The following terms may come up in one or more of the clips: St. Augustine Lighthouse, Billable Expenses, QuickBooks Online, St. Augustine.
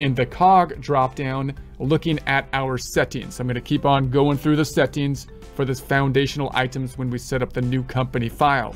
in the cog dropdown, looking at our settings. So I'm going to keep on going through the settings for this foundational items when we set up the new company file.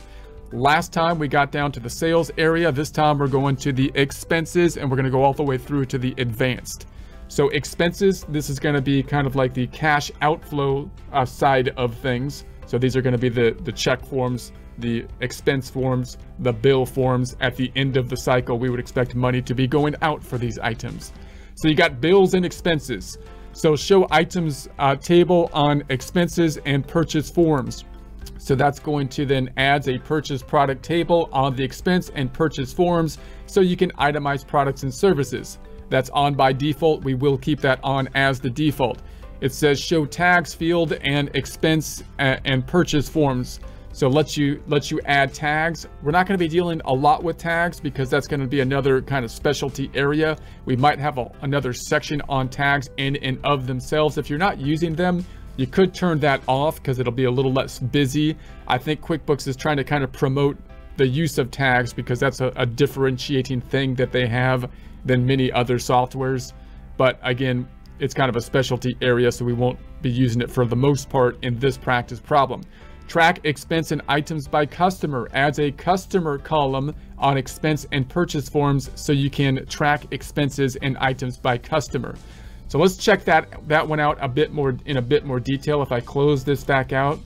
Last time we got down to the sales area. This time we're going to the expenses and we're going to go all the way through to the advanced. So expenses, this is going to be kind of like the cash outflow side of things. So these are going to be the check forms, the expense forms, the bill forms. At the end of the cycle, we would expect money to be going out for these items. So you got bills and expenses. So show items table on expenses and purchase forms. So that's going to then adds a purchase product table on the expense and purchase forms so you can itemize products and services. That's on by default. We will keep that on as the default. It says show tags field and expense and purchase forms. So lets you add tags. We're not going to be dealing a lot with tags because that's going to be another kind of specialty area. We might have another section on tags in and of themselves. If you're not using them, you could turn that off because it'll be a little less busy. I think QuickBooks is trying to kind of promote the use of tags because that's a differentiating thing that they have than many other softwares. But again, it's kind of a specialty area, so we won't be using it for the most part in this practice problem. Track expense and items by customer. Adds a customer column on expense and purchase forms so you can track expenses and items by customer. So let's check that one out in a bit more detail. If I close this back out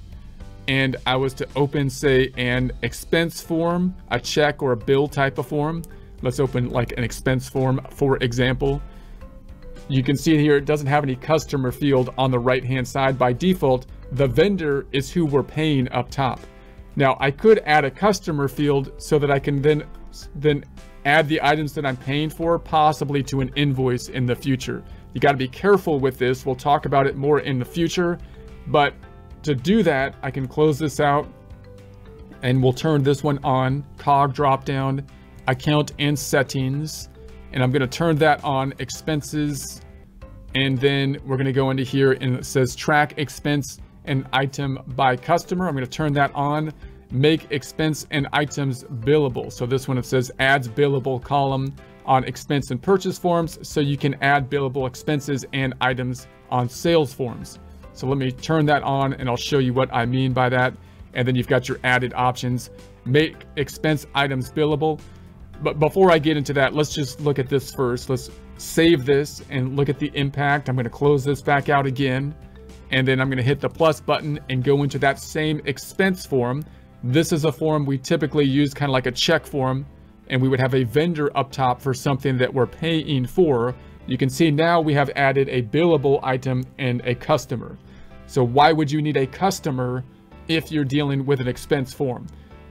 and I was to open, say, an expense form, a check or a bill type of form. Let's open like an expense form, for example. You can see here, it doesn't have any customer field on the right-hand side. By default, the vendor is who we're paying up top. Now, I could add a customer field so that I can then add the items that I'm paying for, possibly to an invoice in the future. You got to be careful with this. We'll talk about it more in the future, but to do that, I can close this out and we'll turn this one on, cog dropdown, account and settings, and I'm going to turn that on expenses. And then we're going to go into here and it says track expense and item by customer. I'm going to turn that on, make expense and items billable. So this one, it says adds billable column on expense and purchase forms so you can add billable expenses and items on sales forms. So let me turn that on and I'll show you what I mean by that. And then you've got your added options, make expense items billable. But before I get into that, let's just look at this first. Let's save this and look at the impact. I'm going to close this back out again, and then I'm going to hit the plus button and go into that same expense form. This is a form we typically use kind of like a check form, and we would have a vendor up top for something that we're paying for. You can see now we have added a billable item and a customer. So why would you need a customer if you're dealing with an expense form?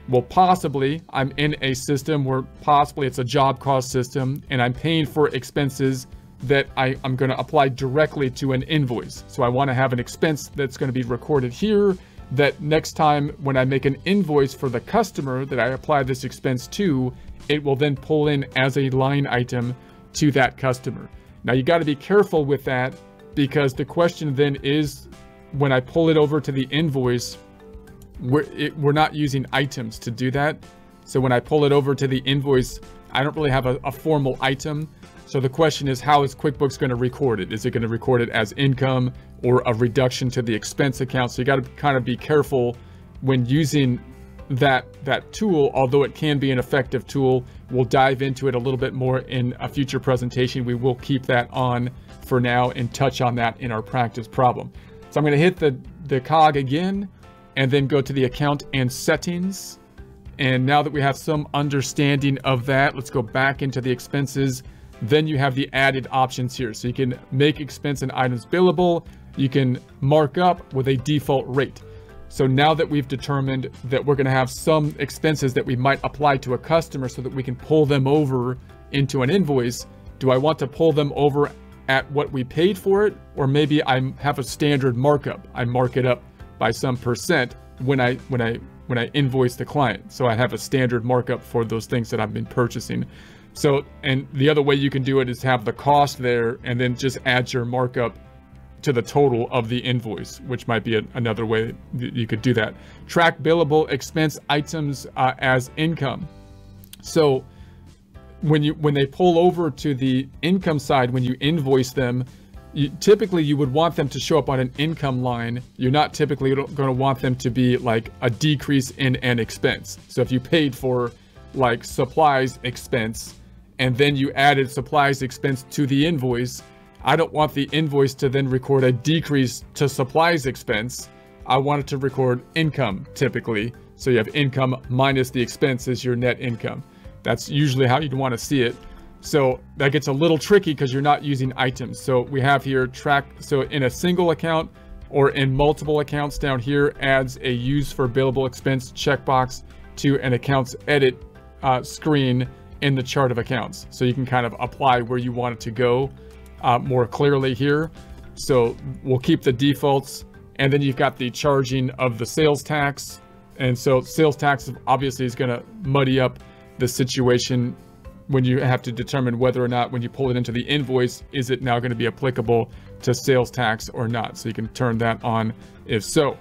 Well, possibly I'm in a system where possibly it's a job cost system and I'm paying for expenses that I'm going to apply directly to an invoice. So I want to have an expense that's going to be recorded here that next time when I make an invoice for the customer that I apply this expense to, it will then pull in as a line item to that customer. Now you got to be careful with that because the question then is when I pull it over to the invoice, we're not using items to do that. So when I pull it over to the invoice, I don't really have a formal item. So the question is, how is QuickBooks going to record it? Is it going to record it as income or a reduction to the expense account? So you got to kind of be careful when using that tool, although it can be an effective tool. We'll dive into it a little bit more in a future presentation. We will keep that on for now and touch on that in our practice problem. So I'm going to hit the cog again and then go to the account and settings. And now that we have some understanding of that, let's go back into the expenses. Then you have the added options here. So you can make expense and items billable. You can mark up with a default rate. So now that we've determined that we're going to have some expenses that we might apply to a customer so that we can pull them over into an invoice, do I want to pull them over at what we paid for it? Or maybe I have a standard markup. I mark it up by some percent when I invoice the client. So I have a standard markup for those things that I've been purchasing. So, and the other way you can do it is have the cost there and then just add your markup to the total of the invoice, which might be another way that you could do that. Track billable expense items as income. So when they pull over to the income side, when you invoice them, typically you would want them to show up on an income line. You're not typically going to want them to be like a decrease in an expense. So if you paid for like supplies expense and then you added supplies expense to the invoice, I don't want the invoice to then record a decrease to supplies expense. I want it to record income typically. So you have income minus the expense is your net income. That's usually how you'd want to see it. So that gets a little tricky because you're not using items. So we have here track. So in a single account or in multiple accounts down here, adds a use for billable expense checkbox to an accounts edit screen in the chart of accounts. So you can kind of apply where you want it to go more clearly here. So we'll keep the defaults, and then you've got the charging of the sales tax. And so sales tax obviously is going to muddy up the situation when you have to determine whether or not when you pull it into the invoice, is it now going to be applicable to sales tax or not? So you can turn that on if so.